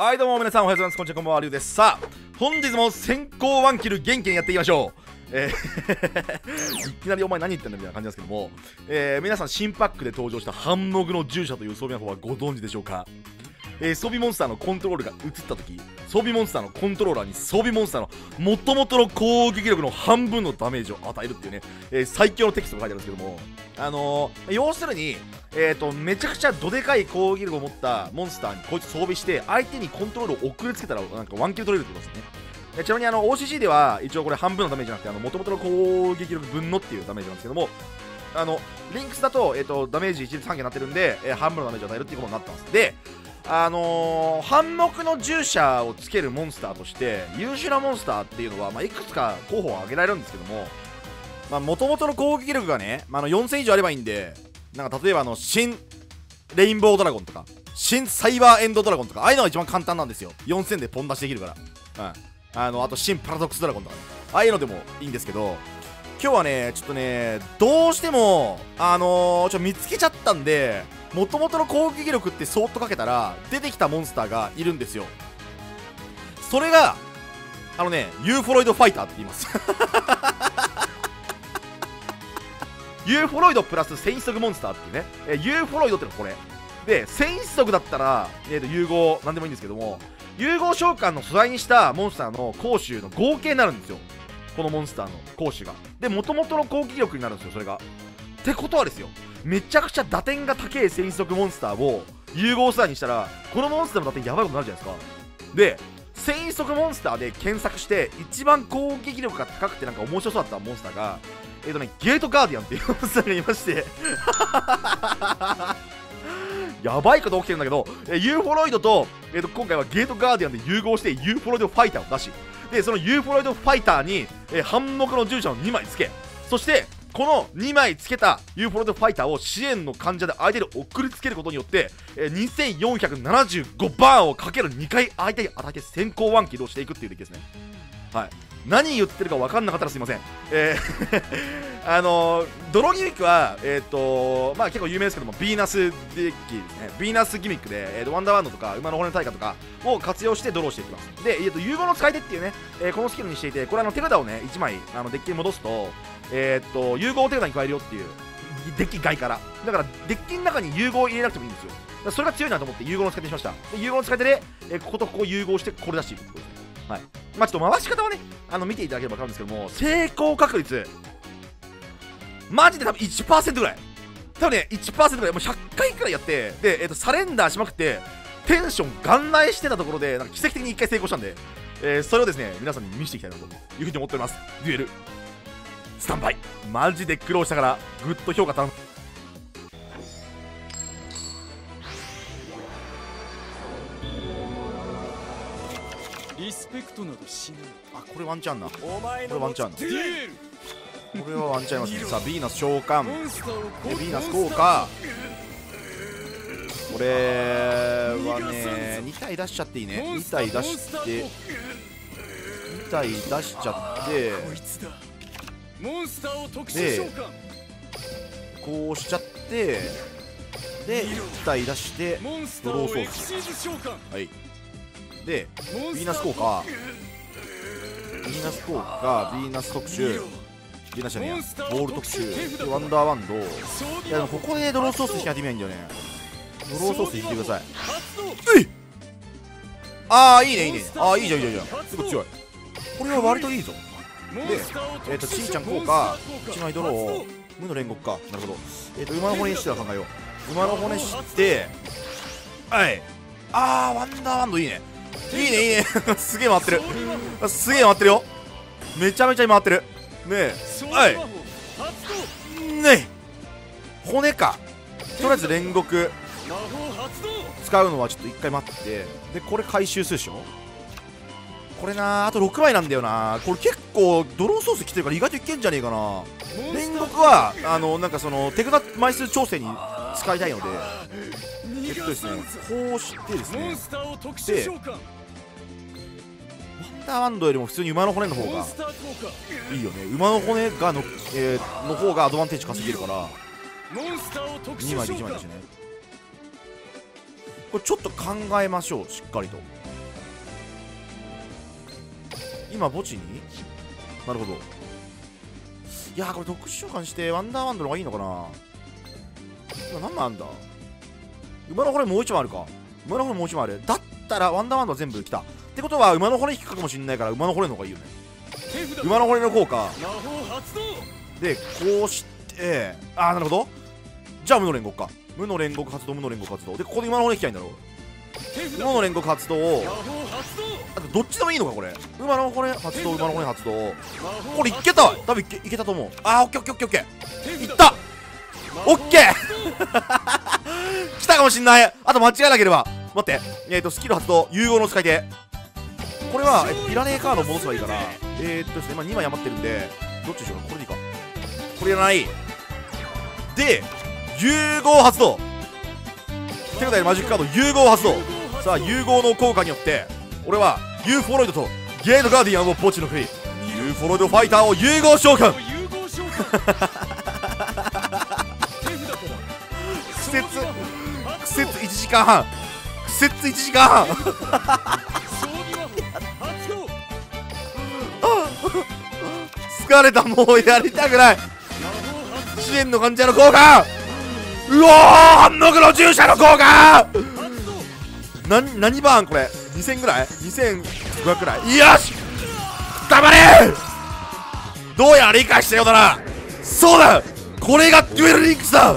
はいどうも皆さんおはようございます。こんにちは、こんばんは、りゅうです。さあ本日も先行ワンキル元気にやっていきましょう。いきなりお前何言ってんだみたいな感じなんですけども、皆さん新パックで登場したハンモグの従者という装備魔法はご存知でしょうか。装備モンスターのコントロールが移った時、装備モンスターのコントローラーに装備モンスターの元々の攻撃力の半分のダメージを与えるっていうね、最強のテキストが書いてあるんですけども、要するに、めちゃくちゃどでかい攻撃力を持ったモンスターにこいつ装備して相手にコントロールを送りつけたらなんかワンキル取れるってことですよね。ちなみにOCG では一応これ半分のダメージじゃなくて元々の攻撃力分のっていうダメージなんですけども、リンクスだと、ダメージ1率半減になってるんで、半分のダメージを与えるっていうことになったんです。でハンモグの従者をつけるモンスターとして優秀なモンスターっていうのは、いくつか候補を挙げられるんですけども、元々の攻撃力がね、4000以上あればいいんで、なんか例えば新レインボードラゴンとか新サイバーエンドドラゴンとか、ああいうのが一番簡単なんですよ。4000でポン出しできるから、あと新パラドックスドラゴンとか、ね、ああいうのでもいいんですけど、今日はねちょっとねどうしても見つけちゃったんで、元々の攻撃力ってそーっとかけたら出てきたモンスターがいるんですよ。それがユーフォロイドファイターって言います。ユーフォロイドプラス戦一速モンスターっていうね、ユーフォロイドってのはこれで、戦一速だったら、融合なんでもいいんですけども、融合召喚の素材にしたモンスターの攻守の合計になるんですよ。このモンスターの攻守がで元々の攻撃力になるんですよ。それがってことはですよ、めちゃくちゃ打点が高い戦一速モンスターを融合素材にしたら、このモンスターの打点やばいことになるじゃないですか。で戦一速モンスターで検索して一番攻撃力が高くてなんか面白そうだったモンスターがゲートガーディアンっていうモンスターがいましてやばいこと起きてるんだけど、ユーフォロイドと、今回はゲートガーディアンで融合してユーフォロイドファイターを出し、でそのユーフォロイドファイターに、ハンモグの従者を2枚つけ、そしてこの2枚つけたユーフォロイドファイターを支援の患者で相手に送りつけることによって、2475バーンをかける2回相手に与えて先行ワンキルをしていくっていうデッキですね。はい、何言ってるか分かんなかったらすいません。泥ギミックは、結構有名ですけども、ヴィーナスデッキですね。ヴィーナスギミックで、ワンダーワンドとか馬の骨の対価とかを活用してドローしていきます。で、融合の使い手っていうね、このスキルにしていて、これ手札をね1枚デッキに戻すと、融合手札に加えるよっていう、デッキ外からだからデッキの中に融合を入れなくてもいいんですよ。それが強いなと思って融合の使い手にしました。で融合の使い手で、こことここを融合してこれ出していくってことですね。はい、ちょっと回し方をね見ていただければ分かるんですけども、成功確率マジで多分 1% ぐらい、多分ね 1% ぐらい、もう100回くらいやってで、サレンダーしまくってテンションガンライしてたところでなんか奇跡的に1回成功したんで、それをですね皆さんに見せていきたいなというふうに思っております。デュエルスタンバイ、マジで苦労したからグッと評価頼む。リスペクトなどしない。あ、これワンチャンな、これワンチャンな、これはワンチャンいますね。さあ、ヴィーナス召喚、ヴィーナス効果、これはね2体出しちゃっていいね。2体出して2体出しちゃってで、こうしちゃってで1体出してドローソース、はいで、ヴィーナス効果、ヴィーナス効果、ヴィーナス特集、ヴィーナスじゃねえや、ボール特集、ワンダーワンド、いやでもここでドローソース引き始めないんだよね。ドローソース引いてください。えい、ああいいねいいね、ああいいじゃんいいじゃん、すごい強い、これは割といいぞ。で、ちーちゃん効果、1枚ドロー、無の煉獄か、なるほど。馬の骨にしては考えよう、馬の骨して、はい、ああワンダーワンドいいね。いいねいいねすげえ回ってる、すげえ回ってるよ、めちゃめちゃ回ってるね。えはいねえ骨か、とりあえず煉獄使うのはちょっと一回待って、でこれ回収するでしょ。これなあと6枚なんだよな。これ結構ドローソース来てるから意外といけんじゃねえかな。煉獄はなんかその手札枚数調整に使いたいので、ですね、こうしてですね、でワンダーワンドよりも普通に馬の骨の方がいいよね。馬の骨がの方がアドバンテージ稼げるから2枚で1枚だしね。これちょっと考えましょう、しっかりと。今墓地に、なるほど。いやーこれ特殊召喚してワンダーワンドの方がいいのかな。今何枚あんだ。馬の骨もう1枚あるか。馬の骨もう1枚ある。だったらワンダーワンドは全部来たってことは、馬の骨引くかもしれないから、馬の骨の方がいいよね。馬の骨の効果でこうして、ああなるほど。じゃあ無の煉獄か。無の煉獄発動、無の煉獄発動で、ここで馬の骨引きたいんだろう。馬の煉獄発動を、あとどっちでもいいのかこれ。馬の骨発動、馬の骨発動、これいけた、多分いけたと思う。ああオッケーオッケーオッケー、いった、オッケー来たかもしんない。あと間違えなければ、待って、スキル発動、融合の使い手、これはピラネーカード戻せばいいから、ですね、まあ、2枚余ってるんで、どっちでしょうか。これでいいか、これいらないで、融合発動手札でマジックカード融合発動。さあ融合の効果によって、俺はユーフォロイドとゲートガーディアンを墓地の国、ユーフォロイドファイターを融合召喚苦節1時間半、苦節1時間半疲れた、もうやりたくない。試練の患者の効果、うおー、反応の従者の効果何バーンこれ、2000ぐらい、2500くらい、よし黙れ。どうやら理解したようだな。そうだ、これがデュエルリンクスだ。